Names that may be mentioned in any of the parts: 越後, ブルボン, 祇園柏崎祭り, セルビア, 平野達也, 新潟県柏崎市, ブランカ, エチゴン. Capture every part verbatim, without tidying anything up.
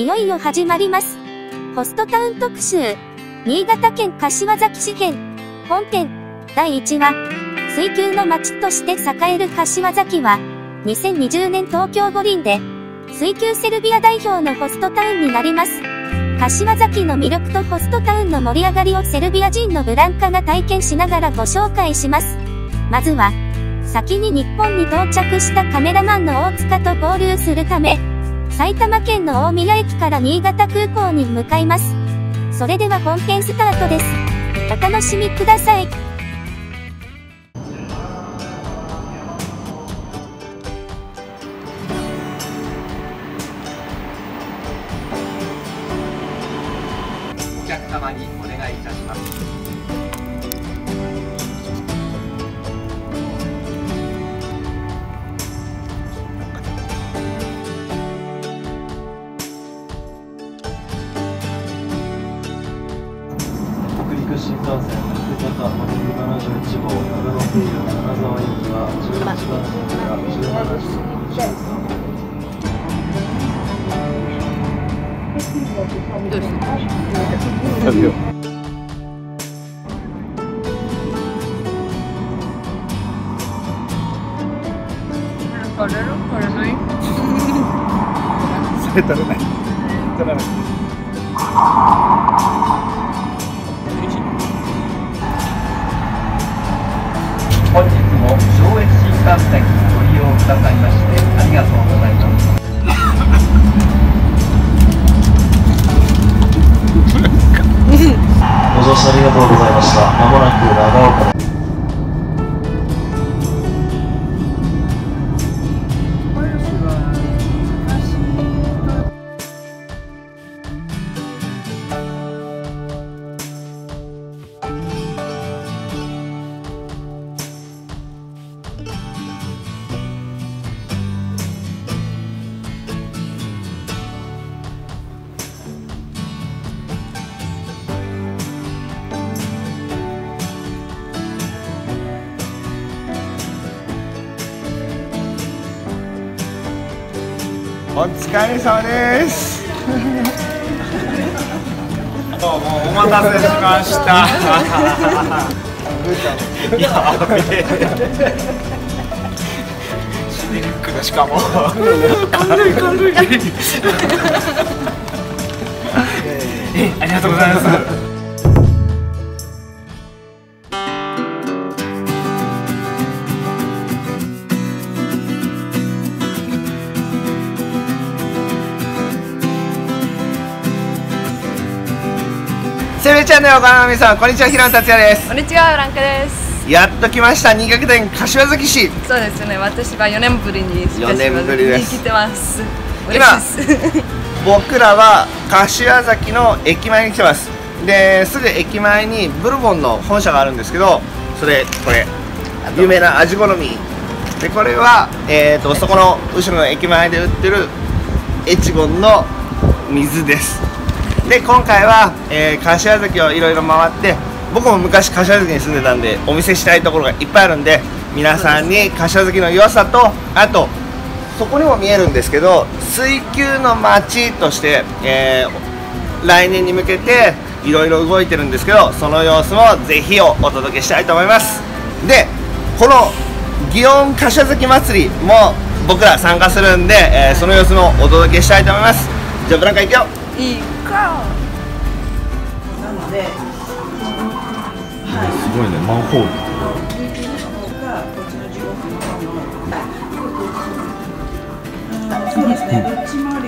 いよいよ始まります。ホストタウン特集。新潟県柏崎市編。本編だいいちわ。水球の街として栄える柏崎は、にせんにじゅうねん東京五輪で、水球セルビア代表のホストタウンになります。柏崎の魅力とホストタウンの盛り上がりをセルビア人のブランカが体験しながらご紹介します。まずは、先に日本に到着したカメラマンの大塚と合流するため、埼玉県の大宮駅から新潟空港に向かいます。それでは本編スタートです。お楽しみください。お客様にお願いいたします。新幹線、福岡、ろくななじゅういち号、長野経由、金沢行きはじゅうはちばん線からじゅうななばん線。これろ、これない。それ取れない。取れない。本日も上越新幹線ご利用くださいましてありがとうございます。ご乗車ありがとうございました。まもなく長岡です。お疲れ様です。どうもお待たせしました。やべえ。シネリックだしかも。軽い軽い。え、ありがとうございます。セルビチャンネルをご覧の皆さん、こんにちは、平野達也です。こんにちは、ブランカです。やっと来ました、新潟県柏崎市。そうですね、私はよねんぶりに柏崎に来てます。今、僕らは柏崎の駅前に来てます。で、すぐ駅前にブルボンの本社があるんですけど、それ、これ、有名な味好み。で、これは、えーと、そこの後ろの駅前で売ってる越後の水です。で、今回は、えー、柏崎をいろいろ回って、僕も昔柏崎に住んでたんでお見せしたいところがいっぱいあるんで、皆さんに柏崎の良さと、あとそこにも見えるんですけど、水球の街として、えー、来年に向けていろいろ動いてるんですけど、その様子もぜひお届けしたいと思います。で、この祇園柏崎祭りも僕ら参加するんで、えー、その様子もお届けしたいと思います。じゃあブランカ行くよ。いいかなので、はい、すごいね、マンホールがこっちのじゅうごふんかんのそうですね、どっち回り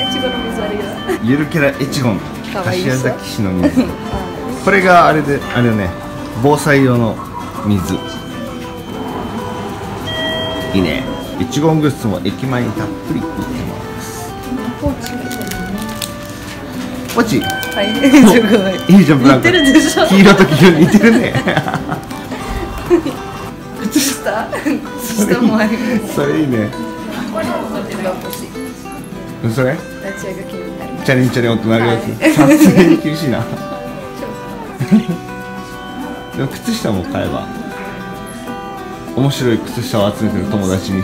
越後の水ありがゆるキャラ越後の柏崎市の水これがあれで、あれよね、防災用の水いいね。越後グッズも駅前にたっぷり売ってます。ポーチ。ポチ。はい。いいじゃん、ブランカ。黄色と黄色似てるね。靴下。靴下もあります。それいいね。これもモデルが欲しい。それ？チャリンチャリン音鳴るやつ。さすがに厳しいな。でも靴下も買えば面白い靴下を集めてる友達に。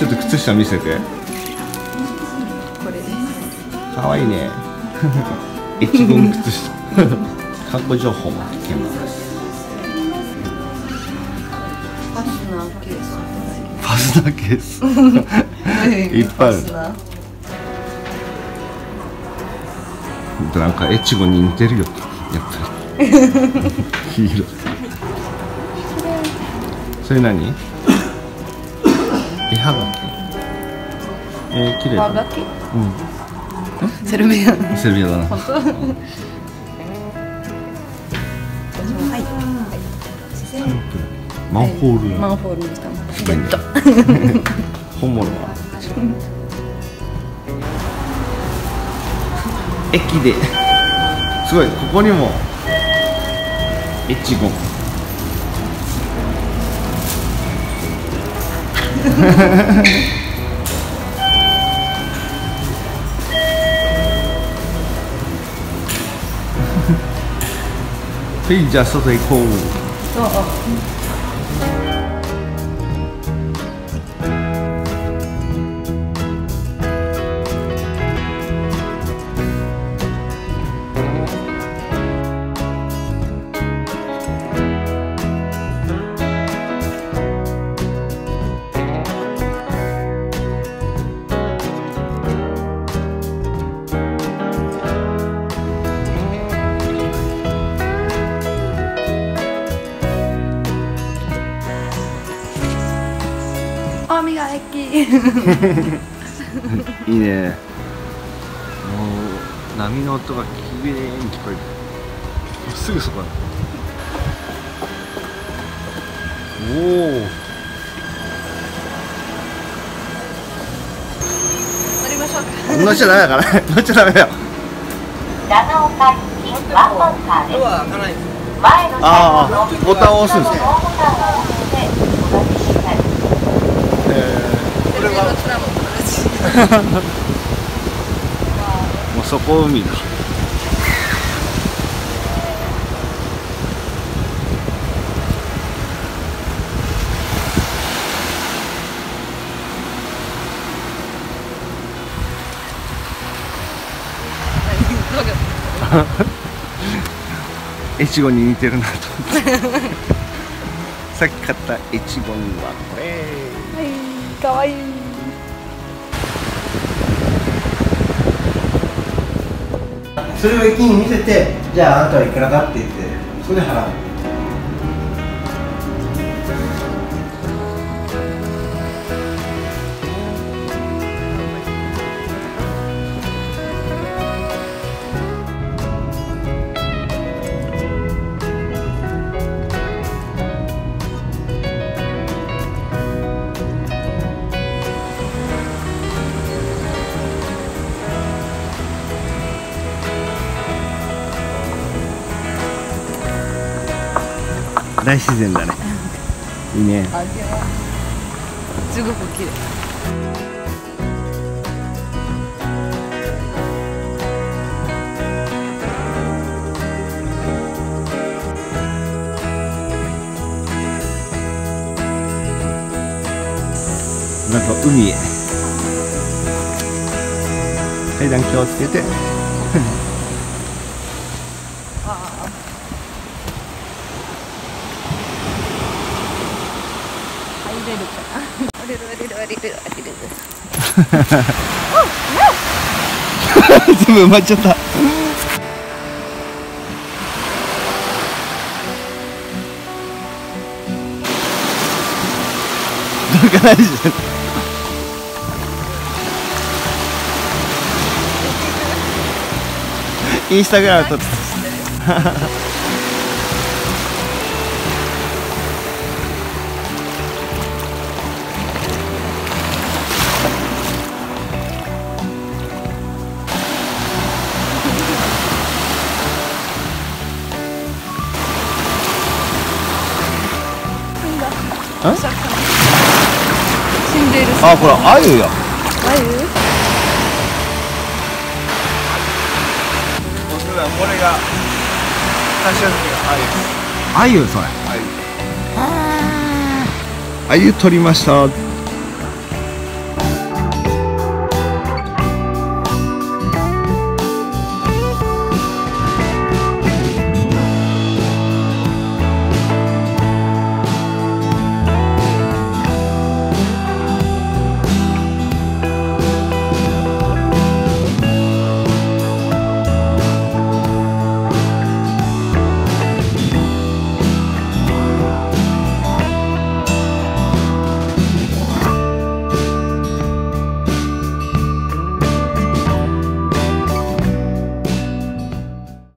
ちょっと靴下見せて。これです。かわいいね。エッチゴム靴下。過去情報も聞けます。ファスナーケース。ファスナーケース。いっぱいある。なんかエチゴに似てるよ。やっぱり。黄色。それ何？絵はがき。えー、綺麗だ。はがき？うん。セルビア。セルビアだな。本当？はい。マンホール。マンホールにしたもん。ゲット。本物は。駅で。すごい、ここにも。エチゴン。はい、じゃあ外行こう。そう。いいね。もう波の音がきれいに聞こえる。すぐそこだ。おお。乗りましょうか。乗っちゃダメだから。乗っちゃダメだよ。七尾会金ワンボンカーです。ドア開かないです。前のああボタンを押すんですね。もうそこ海だ。エチゴに似てるなと思って。さっき買ったエチゴにはこれ。はい、かわいい。それを駅に見せて、じゃああなたはいくらだって言って、それで払う。大自然だね。いいね。すごく綺麗。なんか海へ。階段気をつけて。全部埋まっちゃった。どかないじゃん。インスタグラム撮ってた。死んでいる。あ、これアユや。アユ。僕らこれが最初のアユ。アユそれ。アユ。ああ。アユ取りました。